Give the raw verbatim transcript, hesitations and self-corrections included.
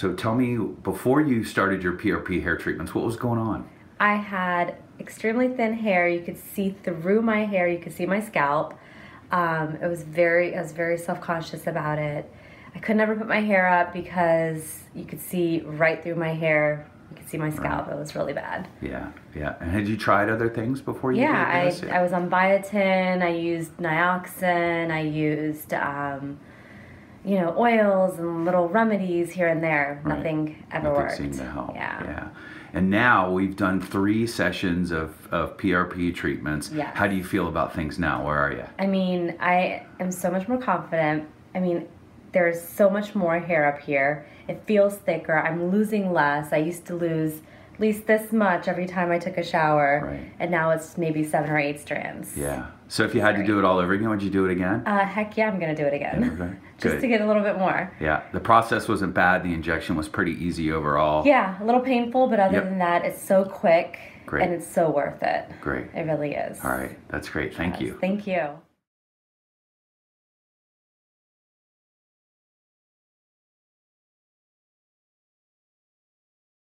So tell me, before you started your P R P hair treatments, what was going on? I had extremely thin hair. You could see through my hair. You could see my scalp. Um, it was very, I was very self-conscious about it. I could never put my hair up because you could see right through my hair. You could see my scalp. Right. It was really bad. Yeah, yeah. And had you tried other things before you yeah, did this? I, yeah, I was on biotin. I used nioxin. I used, um, you know, oils and little remedies here and there. Right. Nothing ever Nothing worked. Seemed to help. Yeah. yeah. And now we've done three sessions of, of P R P treatments. Yes. How do you feel about things now? Where are you? I mean, I am so much more confident. I mean, there's so much more hair up here. It feels thicker. I'm losing less. I used to lose at least this much every time I took a shower. Right. And now it's maybe seven or eight strands. Yeah. So if you had Sorry. to do it all over again, would you do it again? Uh, heck yeah, I'm going to do it again. Yeah, okay. Just Good. to get a little bit more. Yeah. The process wasn't bad. The injection was pretty easy overall. Yeah. A little painful, but other yep. than that, it's so quick. Great. And it's so worth it. Great. It really is. All right. That's great. Thank yes. you. Thank you.